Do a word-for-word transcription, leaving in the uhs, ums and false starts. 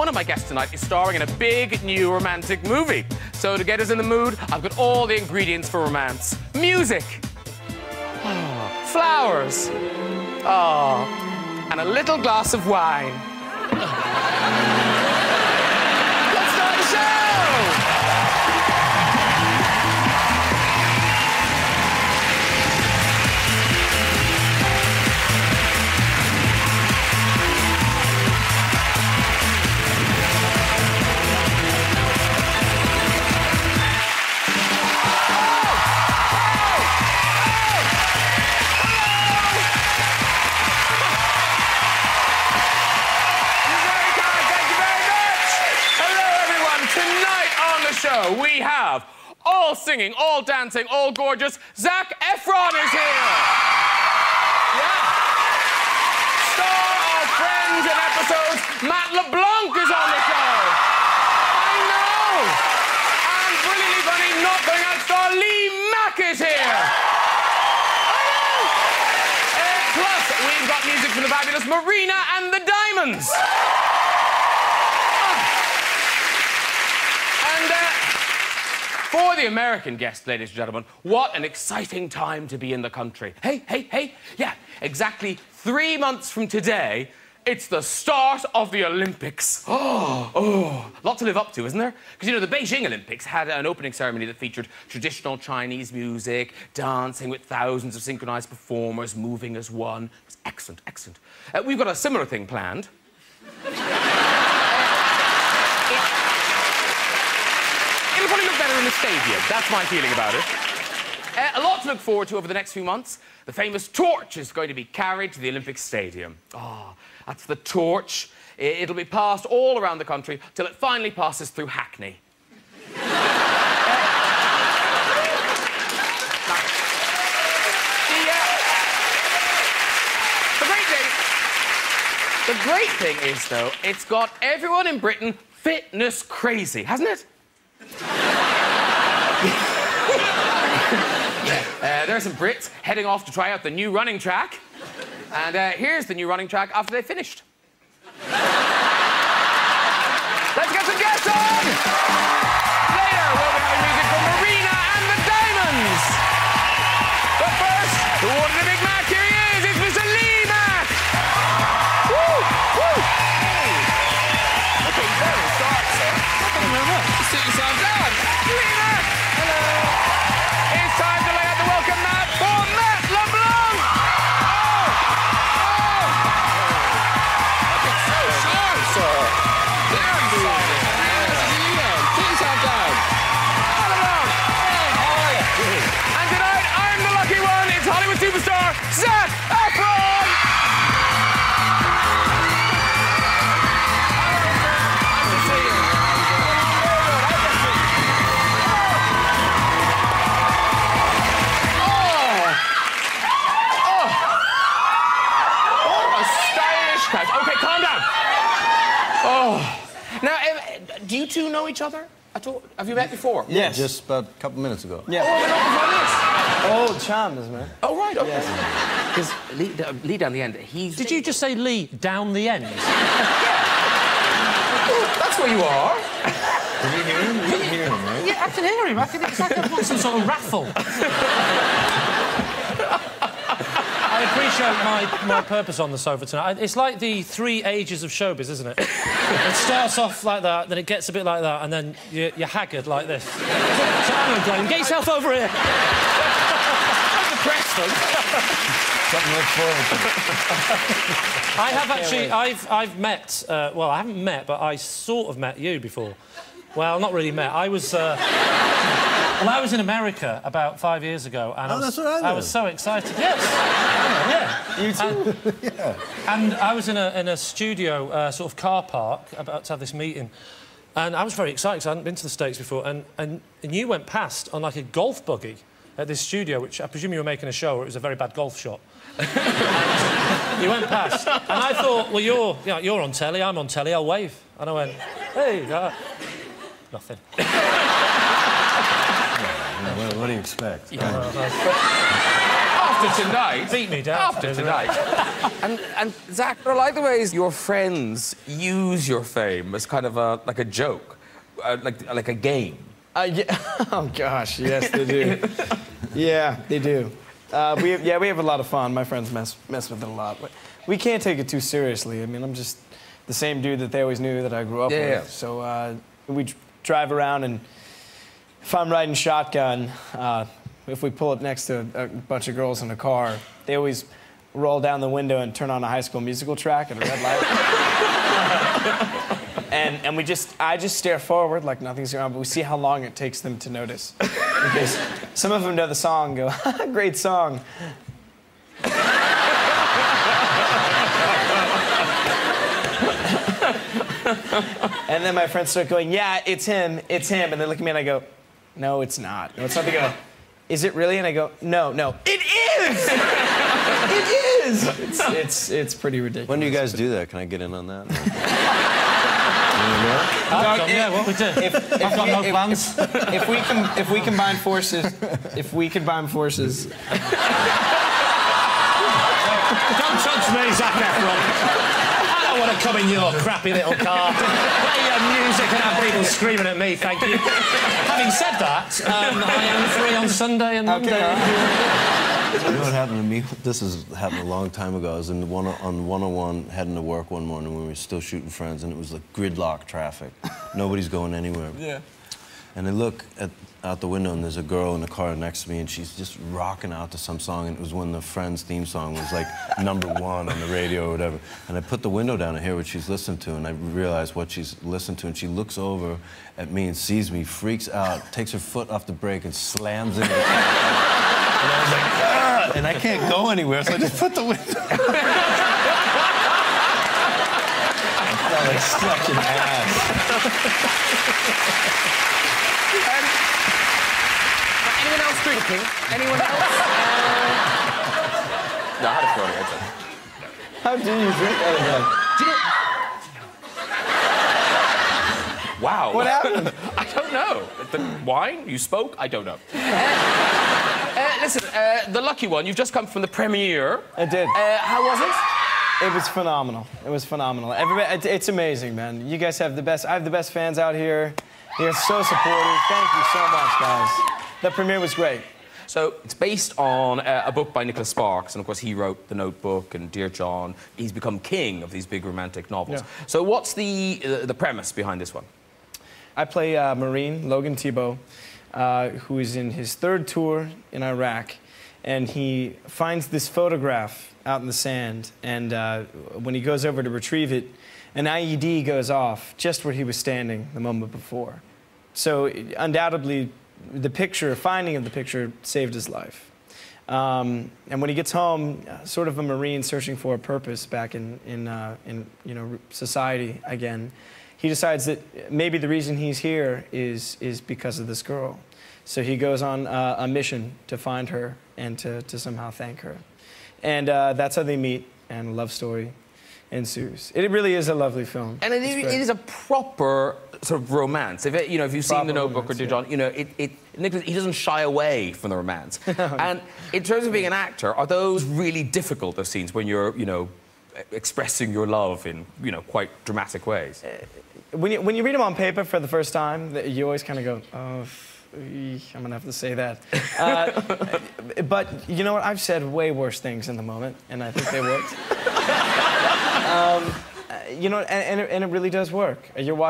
One of my guests tonight is starring in a big new romantic movie. So to get us in the mood, I've got all the ingredients for romance. Music. Oh, flowers. Oh, and a little glass of wine. Let's start the show. We have all singing, all dancing, all gorgeous. Zac Efron is here. Yeah. Star of Friends and episodes. Matt LeBlanc is on the show. I know. And brilliantly funny, not going out star Lee Mack is here. I know. Uh, plus, we've got music from the fabulous Marina and the Diamonds. And, uh, for the American guest, ladies and gentlemen, what an exciting time to be in the country. Hey, hey, hey, yeah, exactly three months from today, it's the start of the Olympics. Oh, oh, lot to live up to, isn't there? Because, you know, the Beijing Olympics had an opening ceremony that featured traditional Chinese music, dancing with thousands of synchronized performers, moving as one. It was excellent, excellent. Uh, we've got a similar thing planned. Probably look better in the stadium. That's my feeling about it. Uh, a lot to look forward to over the next few months. The famous torch is going to be carried to the Olympic Stadium. Ah, oh, that's the torch. It'll be passed all around the country till it finally passes through Hackney. uh, the, uh, the great thing... The great thing is, though, it's got everyone in Britain fitness crazy, hasn't it? Uh, there are some Brits heading off to try out the new running track. And uh, here's the new running track after they finished. Let's get some guests on! Later, we'll be having music from Marina and the Diamonds. But first, who ordered the Big Mac? Here he is, it's Mister Lee Mack! Woo! Woo! Hey! Looking very sharp, sir. Looking very much. Sit yourself down. Lee Mack! Hello! It's time to welcome Matt for Matt LeBlanc! Oh! Oh! Looking so sharp, sir! Very sharp! There's a leader! Put yourself down! Matt LeBlanc! Hey, how are you? And tonight, I'm the lucky one! It's Hollywood superstar, Zac Efron! Oh. Now, do you two know each other at all? Have you met before? Yes. Just about a couple minutes ago. Yeah. Oh, we're not before this. Oh, Chandler's, man. Oh, right, OK. Because yeah. Lee, Lee down the end, he's... Did you just say Lee down the end? Oh, that's where you are. Did you hear him? You didn't hear him, right? Yeah, I can hear him. I can... It's like I've got some sort of raffle. I appreciate my, my purpose on the sofa tonight. It's like the three ages of showbiz, isn't it? It starts off like that, then it gets a bit like that, and then you're, you're haggard like this. So I'm going, get yourself over here. I'm depressed, though. Something to look forward to. I have actually, I've, I've met, uh, well, I haven't met, but I sort of met you before. Well, not really met. I was... Uh, Well, I was in America about five years ago, and oh, I, was, that's what I, I was so excited. Yes, yeah, you too. And, yeah. And I was in a in a studio uh, sort of car park about to have this meeting, and I was very excited because I hadn't been to the States before. And, and and you went past on like a golf buggy at this studio, which I presume you were making a show, or it was a very bad golf shot. You went past, and I thought, well, you're you know, you're on telly, I'm on telly, I'll wave, and I went, hey, uh, nothing. Well, what do you expect? Yeah. After tonight... Beat me down. After tonight... And, and Zac, I like the ways your friends use your fame as kind of a, like a joke, uh, like, like a game. Uh, yeah. Oh, gosh, yes, they do. Yeah, they do. Uh, we have, yeah, we have a lot of fun. My friends mess, mess with it a lot. But we can't take it too seriously. I mean, I'm just the same dude that they always knew that I grew up yeah, with. Yeah. So uh, we drive around, and if I'm riding shotgun, uh, if we pull up next to a, a bunch of girls in a car, they always roll down the window and turn on a High School Musical track at a red light. And, and we just, I just stare forward like nothing's going on, but we see how long it takes them to notice. Because some of them know the song and go, ha, great song. And then my friends start going, yeah, it's him, it's him. And they look at me and I go, no, it's not. No, it's not. They go, is it really? And I go, no, no, it is! It is! It's, it's, it's pretty ridiculous. When do you guys do that? Can I get in on that? If we combine forces... If we combine forces... Don't touch me, Zac Efron. I don't want to come in your crappy little car. Play your music and have people screaming at me, thank you. Having said that, um, I am free on Sunday and Monday. Okay. You know what happened to me? This has happened a long time ago. I was in one, on one oh one, heading to work one morning when we were still shooting Friends, and it was like gridlock traffic. Nobody's going anywhere. Yeah. And I look at, out the window, and there's a girl in the car next to me, and she's just rocking out to some song, and it was when the Friends theme song was like number one on the radio or whatever. And I put the window down to hear what she's listening to, and I realize what she's listened to, and she looks over at me and sees me, freaks out, takes her foot off the brake, and slams into the car. And I was like, ah! And I can't go anywhere, so I just put the window. I felt like such an ass. Um, anyone else drinking? Anyone else? Uh... No, I had a phone. How do you drink out of that? Wow. What happened? I don't know. The wine? You spoke? I don't know. Uh, listen, uh, The Lucky One, you've just come from the premiere. I did. Uh, how was it? It was phenomenal. It was phenomenal. Everybody, it, it's amazing, man. You guys have the best... I have the best fans out here. You're so supportive. Thank you so much, guys. The premiere was great. So, it's based on uh, a book by Nicholas Sparks, and, of course, he wrote The Notebook and Dear John. He's become king of these big romantic novels. Yeah. So, what's the, uh, the premise behind this one? I play uh, Marine, Logan Thiebaud. Uh, who is in his third tour in Iraq, and he finds this photograph out in the sand, and uh, when he goes over to retrieve it, an I E D goes off just where he was standing the moment before. So it, undoubtedly, the picture, finding of the picture, saved his life. Um, and when he gets home, uh, sort of a Marine searching for a purpose back in, in, uh, in you know, society again, he decides that maybe the reason he's here is, is because of this girl. So he goes on uh, a mission to find her and to, to somehow thank her. And uh, that's how they meet, and a love story ensues. It really is a lovely film. And it, it is a proper sort of romance. If, it, you know, if you've proper seen The Notebook romance, or Dear John, yeah. you know, it, it, Nicholas, he doesn't shy away from the romance. And in terms of being an actor, are those really difficult, those scenes, when you're, you know, expressing your love in, you know, quite dramatic ways? Uh, When you, when you read them on paper for the first time, you always kind of go, oh, I'm going to have to say that. Uh, but you know what? I've said way worse things in the moment, and I think they worked. um, you know, and, and, it, and it really does work. You're watching